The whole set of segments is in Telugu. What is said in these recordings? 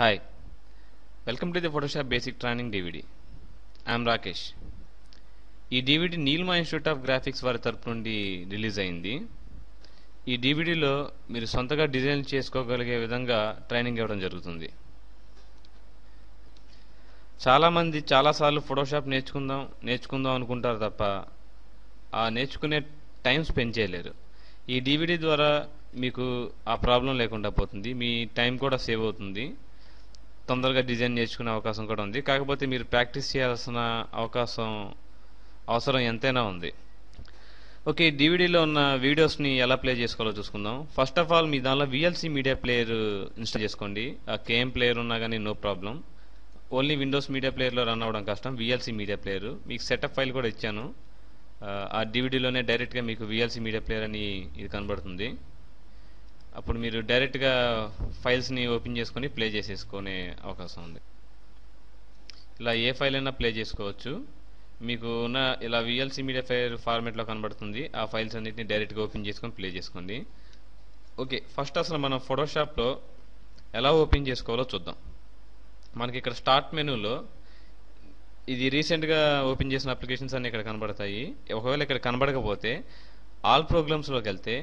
Hi, welcome to the Photoshop Basic Training DVD. I am Rakesh. This DVD Neelma Institute of Graphics వారి తరపు నుండి రిలీజ్ అయింది. ఈ DVDలో మీరు సొంతగా డిజైన్ చేసుకోగలిగే విధంగా ట్రైనింగ్ ఇవ్వడం జరుగుతుంది. చాలామంది చాలాసార్లు ఫోటోషాప్ నేర్చుకుందాం అనుకుంటారు తప్ప ఆ నేర్చుకునే టైం స్పెండ్ చేయలేరు. ఈ DVD ద్వారా మీకు ఆ ప్రాబ్లం లేకుండా పోతుంది, మీ టైం కూడా సేవ్ అవుతుంది, తొందరగా డిజైన్ నేర్చుకునే అవకాశం కూడా ఉంది. కాకపోతే మీరు ప్రాక్టీస్ చేయాల్సిన అవసరం ఎంతైనా ఉంది. ఓకే, DVDలో ఉన్న వీడియోస్ని ఎలా ప్లే చేసుకోవాలో చూసుకుందాం. ఫస్ట్ ఆఫ్ ఆల్ మీ దానిలో VLC మీడియా ప్లేయర్ ఇన్స్టాల్ చేసుకోండి. ఆ కేఎం ప్లేయర్ ఉన్నా కానీ no problem, only Windows media ప్లేయర్లో రన్ అవ్వడం కష్టం. VLC మీడియా ప్లేయర్ మీకు సెటప్ ఫైల్ కూడా ఇచ్చాను, ఆ DVDలోనే డైరెక్ట్గా మీకు VLC మీడియా ప్లేయర్ అని ఇది కనబడుతుంది. అప్పుడు మీరు డైరెక్ట్గా ఫైల్స్ని ఓపెన్ చేసుకొని ప్లే చేసేసుకునే అవకాశం ఉంది. ఇలా ఏ ఫైల్ అయినా ప్లే చేసుకోవచ్చు. మీకు ఉన్న ఇలా VLC మీడియా ప్లేయర్ ఫార్మేట్లో కనబడుతుంది, ఆ ఫైల్స్ అన్నింటినీ డైరెక్ట్గా ఓపెన్ చేసుకొని ప్లే చేసుకోండి. ఓకే, ఫస్ట్ అసలు మనం ఫోటోషాప్లో ఎలా ఓపెన్ చేసుకోవాలో చూద్దాం. మనకి ఇక్కడ స్టార్ట్ మెనూలో ఇది రీసెంట్గా ఓపెన్ చేసిన అప్లికేషన్స్ అన్నీ ఇక్కడ కనబడతాయి. ఒకవేళ ఇక్కడ కనబడకపోతే ఆల్ ప్రోగ్రామ్స్లోకి వెళ్తే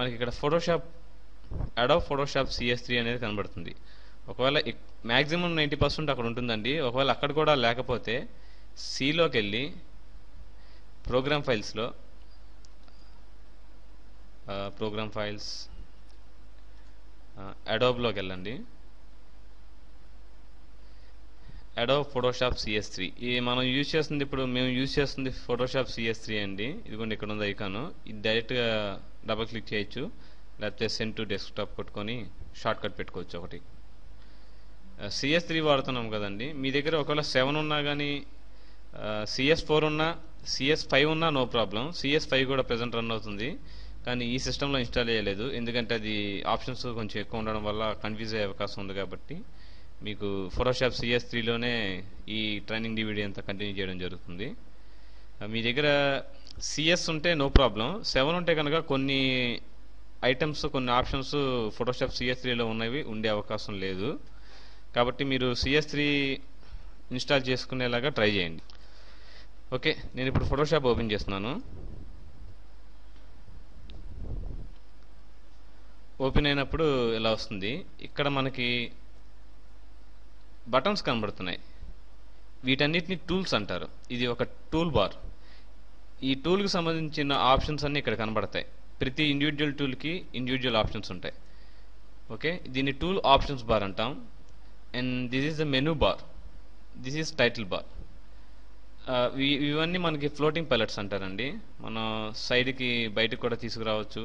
మనకి ఇక్కడ ఫోటోషాప్ అడోబ్ ఫోటోషాప్ CS3 అనేది కనబడుతుంది. ఒకవేళ మ్యాక్సిమం 90% అక్కడ ఉంటుందండి. ఒకవేళ అక్కడ కూడా లేకపోతే Cలోకి వెళ్ళి ప్రోగ్రామ్ ఫైల్స్లో అడోబ్లోకి వెళ్ళండి, అడోబ్ ఫోటోషాప్ CS3. ఇది మనం మేము యూజ్ చేస్తుంది ఫోటోషాప్ CS3 అండి. ఇదిగోండి, ఇక్కడ ఉంది ఐకాను, ఇది డైరెక్ట్గా డబల్ క్లిక్ చేయొచ్చు, లేకపోతే సెండ్ టు డెస్క్టాప్ కొట్టుకొని షార్ట్కట్ పెట్టుకోవచ్చు. ఒకటి CS3 వాడుతున్నాం కదండి, మీ దగ్గర ఒకవేళ 7 ఉన్నా కానీ CS4 ఉన్నా CS5 ఉన్నా నో ప్రాబ్లం. CS5 కూడా ప్రజెంట్ రన్ అవుతుంది, కానీ ఈ సిస్టంలో ఇన్స్టాల్ చేయలేదు, ఎందుకంటే అది ఆప్షన్స్ కొంచెం ఎక్కువ ఉండడం వల్ల కన్ఫ్యూజ్ అయ్యే అవకాశం ఉంది. కాబట్టి మీకు ఫోటోషాప్ CS3లోనే ఈ ట్రైనింగ్ DVD అంతా కంటిన్యూ చేయడం జరుగుతుంది. మీ దగ్గర CS ఉంటే నో ప్రాబ్లం, 7 ఉంటే కనుక కొన్ని ఐటమ్స్ కొన్ని ఆప్షన్స్ ఫోటోషాప్ CS3లో ఉండే అవకాశం లేదు. కాబట్టి మీరు CS3 ఇన్స్టాల్ చేసుకునేలాగా ట్రై చేయండి. ఓకే, నేను ఇప్పుడు ఫోటోషాప్ ఓపెన్ చేస్తున్నాను. ఓపెన్ అయినప్పుడు ఇలా వస్తుంది. ఇక్కడ మనకి బటన్స్ కనబడుతున్నాయి, వీటన్నిటిని టూల్స్ అంటారు. ఇది ఒక టూల్ బార్, ఈ టూల్కి సంబంధించిన ఆప్షన్స్ అన్నీ ఇక్కడ కనబడతాయి. ప్రతి ఇండివిజువల్ టూల్కి ఇండివిజువల్ ఆప్షన్స్ ఉంటాయి. ఓకే, దీన్ని టూల్ ఆప్షన్స్ బార్ అంటాం. And this is the menu bar, this is title bar. ఇవన్నీ మనకి ఫ్లోటింగ్ ప్యాలెట్స్ అంటారండి. మనం సైడ్కి బయటకు కూడా తీసుకురావచ్చు,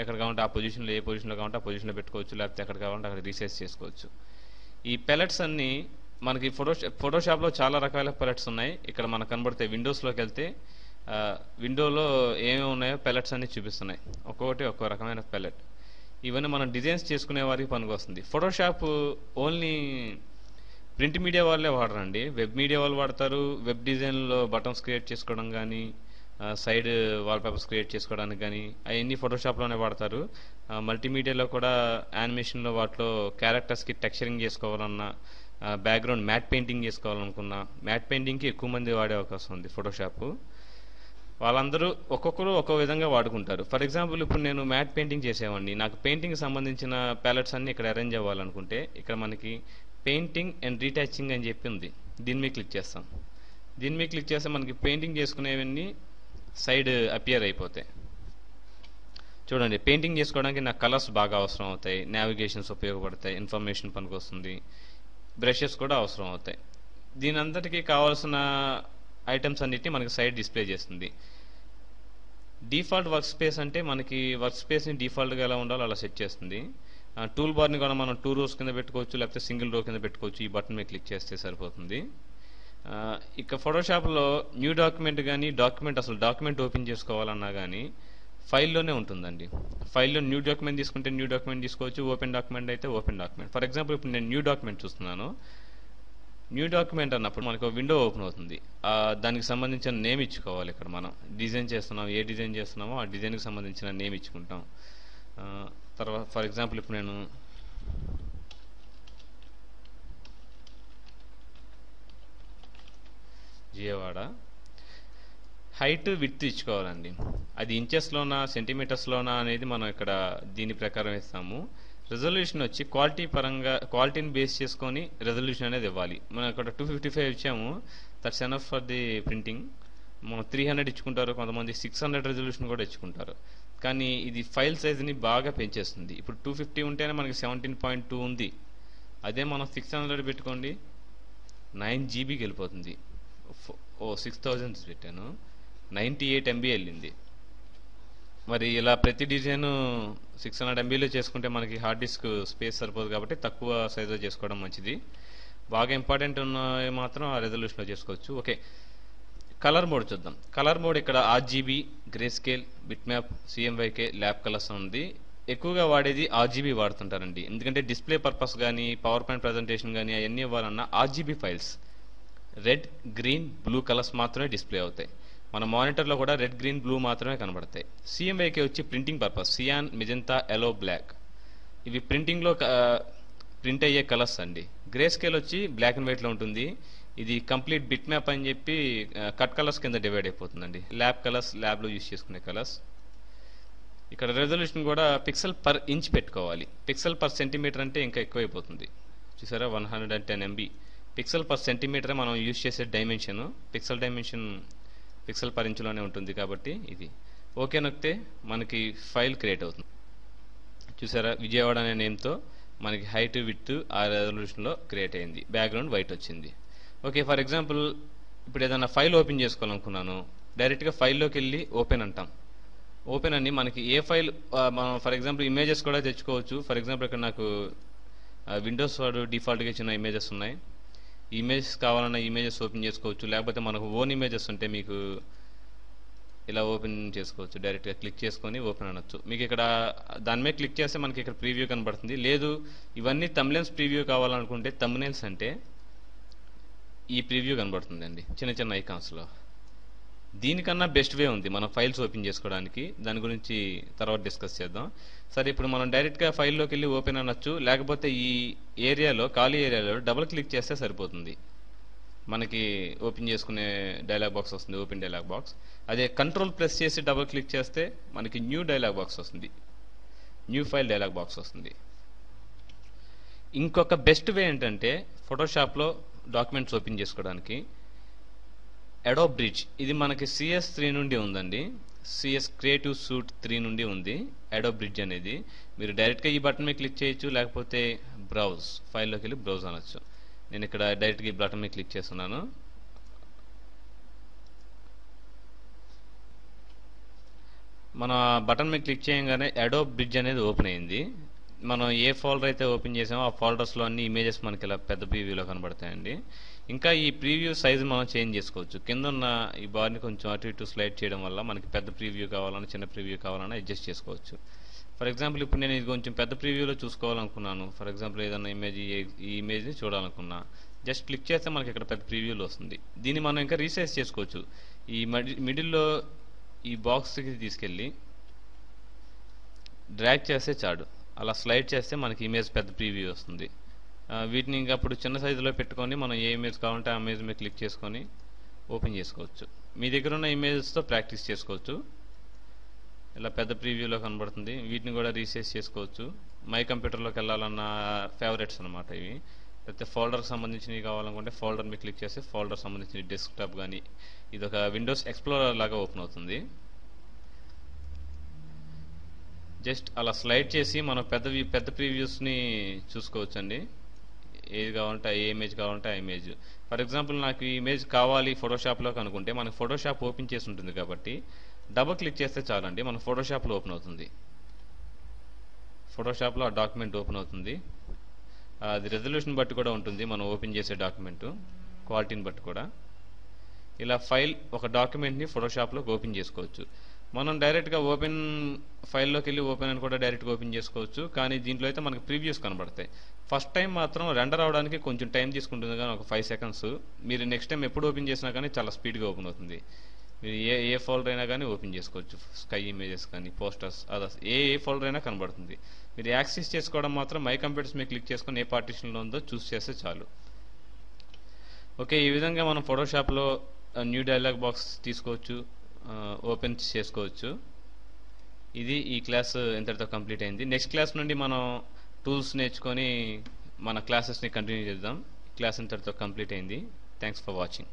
ఎక్కడ కావాలంటే ఆ పొజిషన్లో, ఏ పొజిషన్లో కావాలంటే ఆ పొజిషన్లో పెట్టుకోవచ్చు, లేకపోతే ఎక్కడ కావాలంటే అక్కడ రీసైజ్ చేసుకోవచ్చు. ఈ ప్యాలెట్స్ అన్నీ మనకి ఫోటోషాప్లో చాలా రకాల ప్యాలెట్స్ ఉన్నాయి. ఇక్కడ మనకు కనబడతాయి. విండోస్లోకి వెళ్తే విండోలో ఏమేమి ఉన్నాయో ప్యాలెట్స్ అన్నీ చూపిస్తున్నాయి, ఒక్కొక్కటి ఒక్కో రకమైన ప్యాలెట్. ఇవన్నీ మనం డిజైన్స్ చేసుకునే వారికి పనికి వస్తుంది. ఫోటోషాప్ ఓన్లీ ప్రింట్ మీడియా వాళ్ళే వాడరండి, వెబ్ మీడియా వాళ్ళు వాడతారు. వెబ్ డిజైన్లో బటన్స్ క్రియేట్ చేసుకోవడం కానీ, సైడ్ వాల్పేపర్స్ క్రియేట్ చేసుకోవడానికి కానీ అవన్నీ ఫోటోషాప్లోనే వాడతారు. మల్టీమీడియాలో కూడా యానిమేషన్లో వాటిలో క్యారెక్టర్స్కి టెక్స్చరింగ్ చేసుకోవాలన్నా, బ్యాక్గ్రౌండ్ మ్యాట్ పెయింటింగ్ చేసుకోవాలనుకున్నా, మ్యాట్ పెయింటింగ్కి ఎక్కువ మంది వాడే అవకాశం ఉంది ఫోటోషాప్. వాళ్ళందరూ ఒక్కొక్కరు ఒక్కో విధంగా వాడుకుంటారు. ఫర్ ఎగ్జాంపుల్, ఇప్పుడు నేను మ్యాట్ పెయింటింగ్ చేసేవాడిని, నాకు పెయింటింగ్కి సంబంధించిన ప్యాలెట్స్ అన్నీ ఇక్కడ అరేంజ్ అవ్వాలనుకుంటే ఇక్కడ మనకి పెయింటింగ్ అండ్ రీటాచింగ్ అని చెప్పి ఉంది. దీని మీద క్లిక్ చేస్తాం. దీని మీద క్లిక్ చేస్తే మనకి పెయింటింగ్ చేసుకునేవన్నీ సైడ్ అపియర్ అయిపోతాయి. చూడండి, పెయింటింగ్ చేసుకోవడానికి నాకు కలర్స్ బాగా అవసరం అవుతాయి, నావిగేషన్స్ ఉపయోగపడతాయి, ఇన్ఫర్మేషన్ పనికి వస్తుంది, బ్రషెస్ కూడా అవసరం అవుతాయి. దీని అంతటికీ కావాల్సిన ఐటమ్స్ అన్నిటిని మనకి సైడ్ డిస్ప్లే చేస్తుంది. డిఫాల్ట్ వర్క్ స్పేస్ అంటే మనకి వర్క్ స్పేస్ని డిఫాల్ట్గా ఎలా ఉండాలో అలా సెట్ చేస్తుంది. టూల్ బార్ని కూడా మనం 2 రోస్ కింద పెట్టుకోవచ్చు, లేకపోతే సింగిల్ రో కింద పెట్టుకోవచ్చు. ఈ బటన్ మీద క్లిక్ చేస్తే సరిపోతుంది. ఇక ఫోటోషాప్లో న్యూ డాక్యుమెంట్ కానీ, అసలు డాక్యుమెంట్ ఓపెన్ చేసుకోవాలన్నా కానీ ఫైల్లోనే ఉంటుందండి. ఫైల్లో న్యూ డాక్యుమెంట్ తీసుకుంటే న్యూ డాక్యుమెంట్ తీసుకోవచ్చు, ఓపెన్ డాక్యుమెంట్ అయితే ఓపెన్ డాక్యుమెంట్. ఫర్ ఎగ్జాంపుల్, ఇప్పుడు నేను న్యూ డాక్యుమెంట్ చూస్తున్నాను. న్యూ డాక్యుమెంట్ అన్నప్పుడు మనకు విండో ఓపెన్ అవుతుంది. దానికి సంబంధించిన నేమ్ ఇచ్చుకోవాలి. ఇక్కడ మనం డిజైన్ చేస్తున్నాం, ఏ డిజైన్ చేస్తున్నామో ఆ డిజైన్కి సంబంధించిన నేమ్ ఇచ్చుకుంటాం. తర్వాత ఫర్ ఎగ్జాంపుల్, ఇప్పుడు నేను విజయవాడ. హైట్ విడ్త్ ఇచ్చుకోవాలండి, అది ఇంచెస్లోనా సెంటీమీటర్స్లోనా అనేది మనం ఇక్కడ దీని ప్రకారం ఇస్తాము. రెజల్యూషన్ వచ్చి క్వాలిటీ పరంగా క్వాలిటీని బేస్ చేసుకొని రెజల్యూషన్ అనేది ఇవ్వాలి. మనం ఇక్కడ 255 ఇచ్చాము, that's enough for the printing. మనం 300 ఇచ్చుకుంటారు, కొంతమంది 600 రెజల్యూషన్ కూడా ఇచ్చుకుంటారు, కానీ ఇది ఫైల్ సైజ్ని బాగా పెంచేస్తుంది. ఇప్పుడు 250 ఉంటేనే మనకి 17.2 ఉంది, అదే మనం 600 పెట్టుకోండి 9 GBకి వెళ్ళిపోతుంది. ఓ 6000 పెట్టాను, 98 MB వెళ్ళింది. మరి ఇలా ప్రతి డిజైన్ 600 MBలో చేసుకుంటే మనకి హార్డ్ డిస్క్ స్పేస్ సరిపోదు, కాబట్టి తక్కువ సైజులో చేసుకోవడం మంచిది. బాగా ఇంపార్టెంట్ ఉన్నవి మాత్రం ఆ రెజల్యూషన్లో చేసుకోవచ్చు. ఓకే, కలర్ మోడ్ చూద్దాం. కలర్ మోడ్ ఇక్కడ RGB, grey scale, bit map, CMYK, lab colours ఉంది. ఎక్కువగా వాడేది RGB వాడుతుంటారండి, ఎందుకంటే డిస్ప్లే పర్పస్ కానీ పవర్ పాయింట్ ప్రజెంటేషన్ కానీ అవన్నీ ఇవ్వాలన్నా RGB ఫైల్స్ రెడ్, గ్రీన్, బ్లూ కలర్స్ మాత్రమే డిస్ప్లే అవుతాయి. మన మానిటర్లో కూడా రెడ్, గ్రీన్, బ్లూ మాత్రమే కనబడతాయి. CMYK వచ్చి printing purpose, cyan, magenta, yellow, black, ఇవి ప్రింటింగ్లో ప్రింట్ అయ్యే కలర్స్ అండి. గ్రే స్కేల్ వచ్చి బ్లాక్ అండ్ వైట్లో ఉంటుంది, ఇది కంప్లీట్ బిట్ మ్యాప్ అని చెప్పి కట్ కలర్స్ కింద డివైడ్ అయిపోతుందండి. ల్యాబ్ కలర్స్, ల్యాబ్లో యూజ్ చేసుకునే కలర్స్. ఇక్కడ రెజల్యూషన్ కూడా పిక్సెల్ పర్ ఇంచ్ పెట్టుకోవాలి, పిక్సెల్ పర్ సెంటీమీటర్ అంటే ఇంకా ఎక్కువైపోతుంది. చూసారా 110 MB పిక్సెల్ పర్ సెంటీమీటరే మనం యూజ్ చేసే dimension. Pixel dimension pixel per ఇంచ్లోనే ఉంటుంది కాబట్టి ఇది ఓకే నొక్కితే మనకి ఫైల్ క్రియేట్ అవుతుంది. చూసారా విజయవాడ అనే నేమ్తో మనకి హైట్ విడ్త్ ఆ రెజల్యూషన్లో క్రియేట్ అయింది, బ్యాక్గ్రౌండ్ వైట్ వచ్చింది. ఓకే, ఫర్ ఎగ్జాంపుల్ ఇప్పుడు ఏదైనా ఫైల్ ఓపెన్ చేసుకోవాలనుకున్నాను, డైరెక్ట్గా ఫైల్లోకి వెళ్ళి ఓపెన్ అంటాం. ఓపెన్ అని మనకి ఏ ఫైల్ మనం ఫర్ ఎగ్జాంపుల్ ఇమేజెస్ కూడా తెచ్చుకోవచ్చు. ఫర్ ఎగ్జాంపుల్ ఇక్కడ నాకు విండోస్ వాడు డిఫాల్ట్గా ఇచ్చిన ఇమేజెస్ ఉన్నాయి, ఇమేజెస్ కావాలన్నా ఇమేజెస్ ఓపెన్ చేసుకోవచ్చు, లేకపోతే మనకు ఓన్ ఇమేజెస్ ఉంటే మీకు ఇలా ఓపెన్ చేసుకోవచ్చు, డైరెక్ట్గా క్లిక్ చేసుకొని ఓపెన్ అనొచ్చు. మీకు ఇక్కడ దాని మీద క్లిక్ చేస్తే మనకి ఇక్కడ ప్రీవ్యూ కనబడుతుంది. లేదు ఇవన్నీ థంబ్నెయిల్స్ ప్రీవ్యూ కావాలనుకుంటే థంబ్నెయిల్స్ అంటే ఈ ప్రివ్యూ కనబడుతుందండి చిన్న చిన్న ఐకాన్స్లో. దీనికన్నా బెస్ట్ వే ఉంది మనం ఫైల్స్ ఓపెన్ చేసుకోవడానికి, దాని గురించి తర్వాత డిస్కస్ చేద్దాం. సరే, ఇప్పుడు మనం డైరెక్ట్గా ఫైల్లోకి వెళ్ళి ఓపెన్ అనొచ్చు, లేకపోతే ఈ ఏరియాలో ఖాళీ ఏరియాలో డబుల్ క్లిక్ చేస్తే సరిపోతుంది, మనకి ఓపెన్ చేసుకునే డైలాగ్ బాక్స్ వస్తుంది, ఓపెన్ డైలాగ్ బాక్స్. అదే Ctrl+ చేసి డబుల్ క్లిక్ చేస్తే మనకి న్యూ డైలాగ్ బాక్స్ వస్తుంది, న్యూ ఫైల్ డైలాగ్ బాక్స్ వస్తుంది. ఇంకొక బెస్ట్ వే ఏంటంటే ఫోటోషాప్లో డాక్యుమెంట్స్ ఓపెన్ చేసుకోవడానికి అడోబ్ బ్రిడ్జ్, ఇది మనకి CS3 నుండి ఉందండి, CS క్రియేటివ్ సూట్ 3 నుండి ఉంది అడోబ్ బ్రిడ్జ్ అనేది. మీరు డైరెక్ట్గా ఈ బటన్ మీద క్లిక్ చేయొచ్చు, లేకపోతే బ్రౌజ్ ఫైల్లోకి వెళ్ళి బ్రౌజ్ అనొచ్చు. నేను ఇక్కడ డైరెక్ట్గా ఈ బటన్ మీద క్లిక్ చేస్తున్నాను. మన బటన్ మీద క్లిక్ చేయగానే అడోబ్ బ్రిడ్జ్ అనేది ఓపెన్ అయింది. మనం ఏ ఫోల్డర్ అయితే ఓపెన్ చేసామో ఆ ఫోల్డర్స్లో అన్ని ఇమేజెస్ మనకి ఇలా పెద్ద ప్రీవ్యూలో కనబడతాయండి. ఇంకా ఈ ప్రీవ్యూ సైజు మనం చేంజ్ చేసుకోవచ్చు, కింద ఉన్న ఈ బార్ని కొంచెం అటు ఇటు స్లైడ్ చేయడం వల్ల మనకి పెద్ద ప్రీవ్యూ కావాలన్నా చిన్న ప్రీవ్యూ కావాలన్నా అడ్జస్ట్ చేసుకోవచ్చు. ఫర్ ఎగ్జాంపుల్ ఇప్పుడు నేను ఇది కొంచెం పెద్ద ప్రీవ్యూలో చూసుకోవాలనుకున్నాను, ఫర్ ఎగ్జాంపుల్ ఏదైనా ఇమేజ్ ఈ ఇమేజ్ని చూడాలనుకున్నా జస్ట్ క్లిక్ చేస్తే మనకి ఇక్కడ పెద్ద ప్రీవ్యూలో వస్తుంది. దీన్ని మనం ఇంకా రీసైజ్ చేసుకోవచ్చు, ఈ మిడిల్లో ఈ బాక్స్కి తీసుకెళ్ళి డ్రాగ్ చేస్తే చాడు, అలా స్లైడ్ చేస్తే మనకి ఇమేజ్ పెద్ద ప్రీవ్యూ వస్తుంది. వీటిని ఇంకా అప్పుడు చిన్న సైజులో పెట్టుకొని మనం ఏ ఇమేజ్ కావాలంటే ఆ ఇమేజ్ మీద క్లిక్ చేసుకొని ఓపెన్ చేసుకోవచ్చు. మీ దగ్గర ఉన్న ఇమేజెస్తో ప్రాక్టీస్ చేసుకోవచ్చు. ఇలా పెద్ద ప్రీవ్యూలో కనబడుతుంది, వీటిని కూడా రీసైజ్ చేసుకోవచ్చు. మై కంప్యూటర్లోకి వెళ్ళాలన్న ఫేవరెట్స్ అనమాట ఇవి. లేకపోతే ఫోల్డర్కి సంబంధించినవి కావాలనుకుంటే ఫోల్డర్ మీద క్లిక్ చేస్తే ఫోల్డర్ సంబంధించిన డెస్క్టాప్ కానీ, ఇది ఒక విండోస్ ఎక్స్ప్లోరర్ లాగా ఓపెన్ అవుతుంది. జస్ట్ అలా స్లైడ్ చేసి మనం పెద్ద ప్రీవ్యూస్ని చూసుకోవచ్చు అండి. ఏది కావాలంటే ఏ ఇమేజ్ కావాలంటే ఆ ఇమేజ్. ఫర్ ఎగ్జాంపుల్ నాకు ఈ ఇమేజ్ కావాలి ఫోటోషాప్లోకి అనుకుంటే మనకు ఫోటోషాప్ ఓపెన్ చేసి ఉంటుంది కాబట్టి డబుల్ క్లిక్ చేస్తే చాలండి, మన ఫోటోషాప్లో ఓపెన్ అవుతుంది. ఫోటోషాప్లో ఆ డాక్యుమెంట్ ఓపెన్ అవుతుంది. అది రెజల్యూషన్ బట్టి కూడా ఉంటుంది, మనం ఓపెన్ చేసే డాక్యుమెంటు క్వాలిటీని బట్టి కూడా. ఇలా ఫైల్ ఒక డాక్యుమెంట్ని ఫోటోషాప్లోకి ఓపెన్ చేసుకోవచ్చు. మనం డైరెక్ట్గా ఓపెన్ ఫైల్లోకి వెళ్ళి ఓపెన్ అని కూడా డైరెక్ట్గా ఓపెన్ చేసుకోవచ్చు, కానీ దీంట్లో అయితే మనకు ప్రీవ్యూస్ కనబడతాయి. ఫస్ట్ టైం మాత్రం రెండర్ అవడానికి కొంచెం టైం తీసుకుంటుంది, కానీ ఒక 5 సెకండ్స్. మీరు నెక్స్ట్ టైం ఎప్పుడు ఓపెన్ చేసినా కానీ చాలా స్పీడ్గా ఓపెన్ అవుతుంది. మీరు ఏ ఫోల్డర్ అయినా కానీ ఓపెన్ చేసుకోవచ్చు, స్కై ఇమేజెస్ కానీ పోస్టర్స్ అదర్స్ ఏ ఫోల్డర్ అయినా కనబడుతుంది. మీరు యాక్సెస్ చేసుకోవడం మాత్రం మై కంప్యూటర్స్ మీద క్లిక్ చేసుకొని ఏ పార్టీషన్లో ఉందో చూస్ చేస్తే చాలు. ఓకే, ఈ విధంగా మనం ఫోటోషాప్లో న్యూ డైలాగ్ బాక్స్ తీసుకోవచ్చు, ఓపెన్ చేసుకోవచ్చు. ఇది ఈ క్లాస్ ఎంతటితో కంప్లీట్ అయింది. నెక్స్ట్ క్లాస్ నుండి మనం టూల్స్ నేర్చుకొని మన క్లాసెస్ని కంటిన్యూ చేద్దాం. క్లాస్ ఎంతటితో కంప్లీట్ అయింది. Thanks for watching.